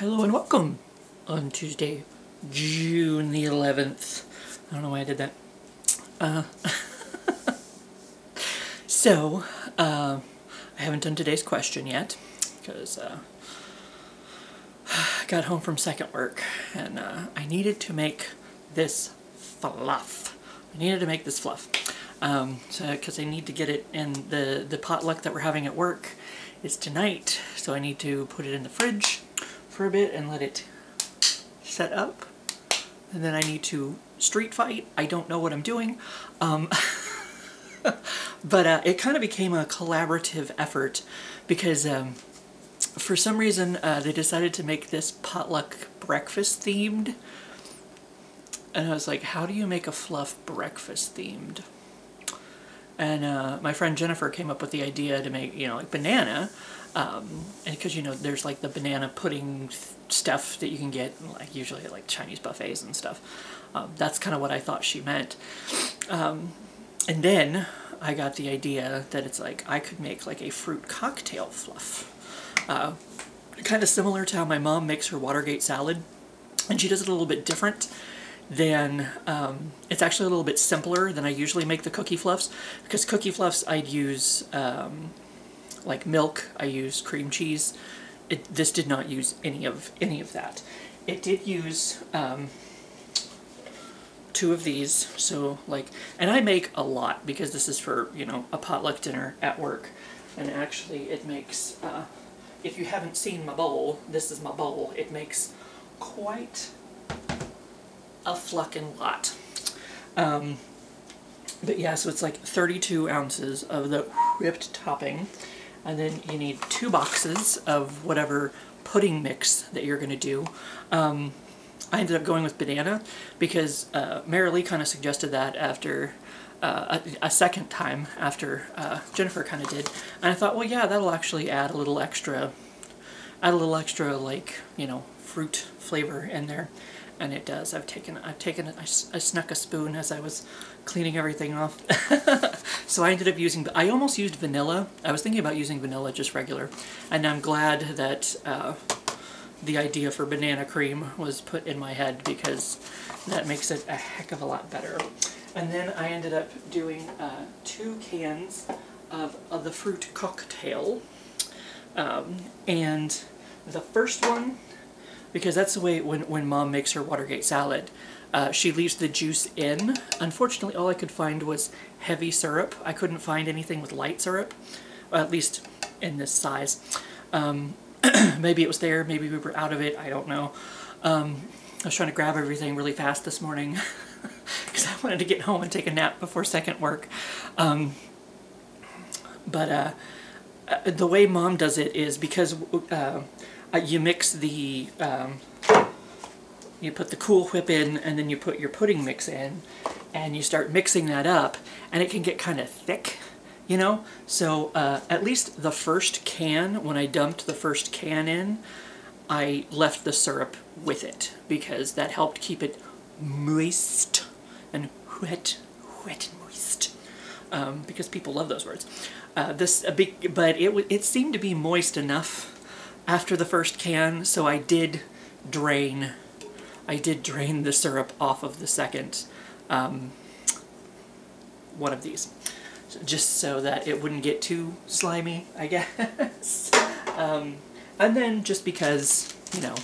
Hello and welcome on Tuesday, June the 11th. I don't know why I did that. I haven't done today's question yet because I got home from second work and I needed to make this fluff. Because I need to get it in the potluck that we're having at work is tonight. So I need to put it in the fridge for a bit and let it set up, and then I need to street fight. I don't know what I'm doing, but it kind of became a collaborative effort because for some reason they decided to make this potluck breakfast themed, and I was like, how do you make a fluff breakfast themed? And my friend Jennifer came up with the idea to make, you know, like banana, and because, you know, there's like the banana pudding stuff that you can get, like usually at like Chinese buffets and stuff. That's kind of what I thought she meant. And then I got the idea that it's like I could make like a fruit cocktail fluff, kind of similar to how my mom makes her Watergate salad, and she does it a little bit different. Then it's actually a little bit simpler than I usually make the cookie fluffs, because cookie fluffs I'd use like milk, I use cream cheese. This did not use any of that. It did use two of these, so like, and I make a lot because this is for, you know, a potluck dinner at work. And actually it makes, if you haven't seen my bowl, this is my bowl. It makes quite a fluckin' lot. But yeah, so it's like 32 ounces of the whipped topping, and then you need 2 boxes of whatever pudding mix that you're gonna do. I ended up going with banana because Mary Lee kind of suggested that after a second time, after Jennifer kind of did, and I thought, well, yeah, that'll actually add a little extra, like, you know, fruit flavor in there. And it does. I snuck a spoon as I was cleaning everything off. So I ended up using, I almost used vanilla. I was thinking about using vanilla, just regular. And I'm glad that the idea for banana cream was put in my head, because that makes it a heck of a lot better. And then I ended up doing 2 cans of the fruit cocktail. And the first one, because that's the way when Mom makes her Watergate salad, she leaves the juice in. Unfortunately, all I could find was heavy syrup. I couldn't find anything with light syrup, at least in this size. Maybe it was there, maybe we were out of it, I don't know. I was trying to grab everything really fast this morning because I wanted to get home and take a nap before second work. The way Mom does it is because you mix the, you put the Cool Whip in, and then you put your pudding mix in, and you start mixing that up, and it can get kind of thick, you know? So at least the first can, when I dumped the first can in, I left the syrup with it, because that helped keep it moist and wet and moist. Because people love those words. But it seemed to be moist enough after the first can, so I did drain. The syrup off of the second one of these, just so that it wouldn't get too slimy, I guess. And then just because, you know,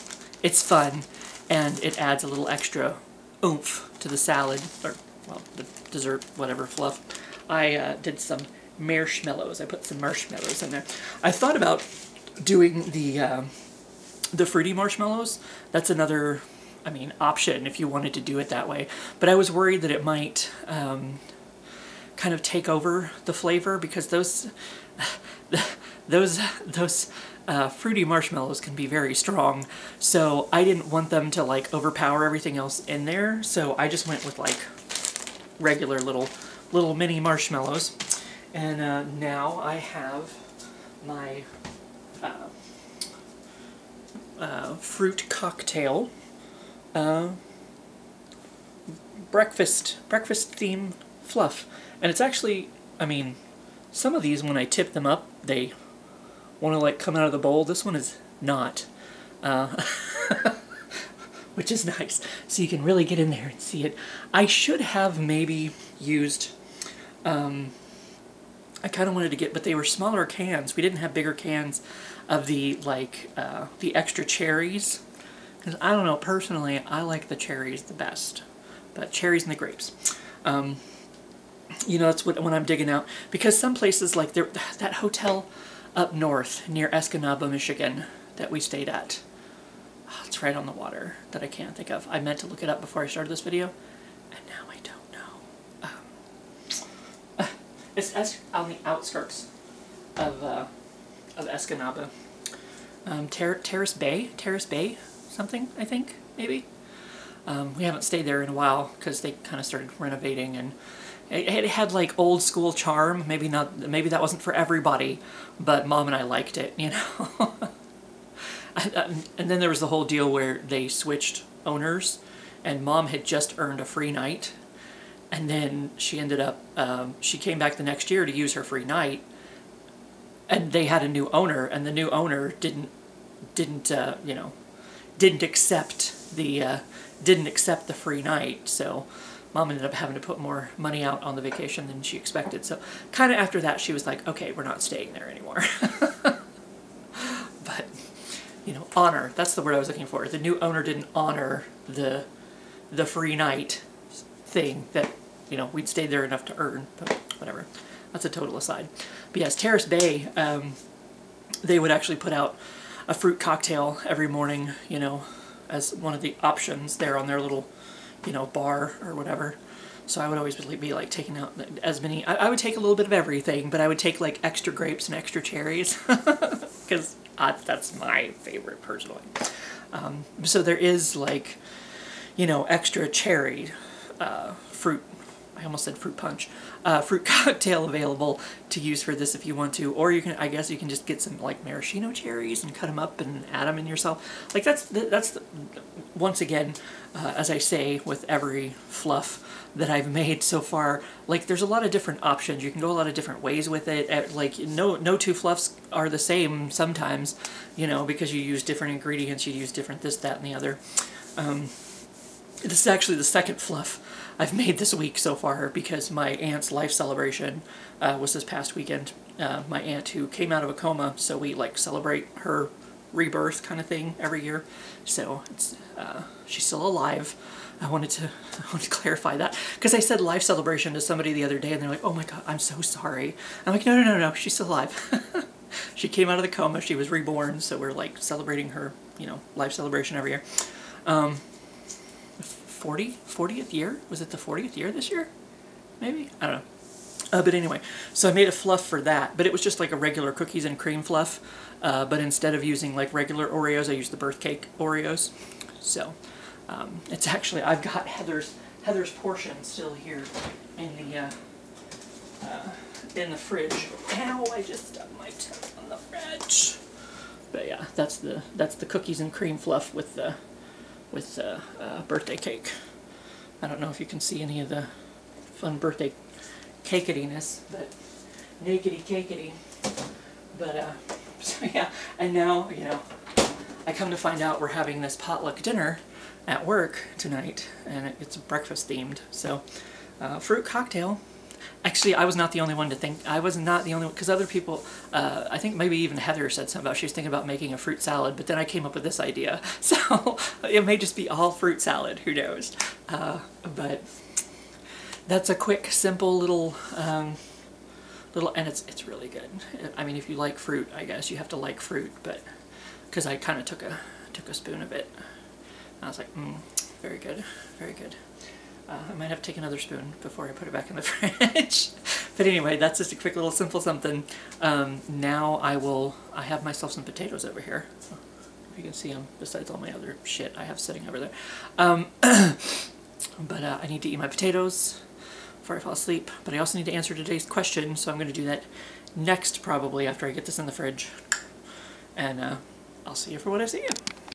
it's fun and it adds a little extra oomph to the salad, or, well, the dessert, whatever fluff, I did some marshmallows. I put some marshmallows in there. I thought about doing the fruity marshmallows. That's another, I mean, option if you wanted to do it that way, but I was worried that it might kind of take over the flavor, because those fruity marshmallows can be very strong, so I didn't want them to like overpower everything else in there, so I just went with like regular little mini marshmallows. And now I have my fruit cocktail breakfast theme fluff, and it's actually, I mean, some of these when I tip them up they want to like come out of the bowl. This one is not. which is nice. So you can really get in there and see it. I should have maybe used, I kind of wanted to get, but they were smaller cans. We didn't have bigger cans of the, like, the extra cherries. Because, I don't know, personally, I like the cherries the best. But cherries and the grapes. You know, that's what when I'm digging out. Because some places, like that hotel up north near Escanaba, Michigan, that we stayed at. Oh, it's right on the water that I can't think of. I meant to look it up before I started this video, and now I don't know. It's on the outskirts of Escanaba. Terrace Bay something, I think, maybe. We haven't stayed there in a while because they kind of started renovating, and it had like old school charm. Maybe not. Maybe that wasn't for everybody, but Mom and I liked it, you know. And then there was the whole deal where they switched owners, and Mom had just earned a free night, and then she ended up, she came back the next year to use her free night, and they had a new owner, and the new owner didn't accept the free night, so Mom ended up having to put more money out on the vacation than she expected. So kind of after that, she was like, okay, we're not staying there anymore. But, you know, honor, that's the word I was looking for. The new owner didn't honor the free night thing that, you know, we'd stayed there enough to earn, but whatever. That's a total aside. But yes, Terrace Bay, they would actually put out a fruit cocktail every morning, you know, as one of the options there on their little, you know, bar or whatever. So I would always be like taking out as many, I would take a little bit of everything, but I would take like extra grapes and extra cherries because that's my favorite personally. So there is like, you know, extra cherry fruit, I almost said fruit punch, fruit cocktail available to use for this if you want to, or you can, I guess you can just get some like maraschino cherries and cut them up and add them in yourself. Like that's the, once again, as I say with every fluff that I've made so far, like there's a lot of different options. You can go a lot of different ways with it. Like no two fluffs are the same sometimes, you know, because you use different ingredients, you use different this, that, and the other. This is actually the second fluff I've made this week so far because my aunt's life celebration was this past weekend. My aunt who came out of a coma, so we like celebrate her rebirth kind of thing every year. So it's, she's still alive. I wanted to clarify that because I said life celebration to somebody the other day and they're like, oh my God, I'm so sorry. I'm like, no, she's still alive. She came out of the coma, she was reborn. So we're like celebrating her, you know, life celebration every year. 40th year? Was it the 40th year this year? Maybe? I don't know. But anyway, so I made a fluff for that, but it was just like a regular cookies and cream fluff, but instead of using like regular Oreos, I used the birth cake Oreos. So it's actually, I've got Heather's portion still here in the fridge. Ow, I just stuck my tongue on the fridge. But yeah, that's the cookies and cream fluff with the birthday cake. I don't know if you can see any of the fun birthday caketiness, but nakedy-cakety. But, so yeah, and now, you know, I come to find out we're having this potluck dinner at work tonight, and it's breakfast themed, so fruit cocktail. Actually, I was not the only one to think, I was not the only one, because other people, I think maybe even Heather said something about, she was thinking about making a fruit salad, but then I came up with this idea. So it may just be all fruit salad, who knows. But that's a quick, simple little, and it's really good. I mean, if you like fruit, I guess you have to like fruit, but, because I kind of took a spoon of it. And I was like, very good, very good. I might have to take another spoon before I put it back in the fridge. But anyway, that's just a quick little simple something. Now I have myself some potatoes over here. If you can see them, besides all my other shit I have sitting over there. But I need to eat my potatoes before I fall asleep. But I also need to answer today's question, so I'm going to do that next probably after I get this in the fridge. And I'll see you for what I see you.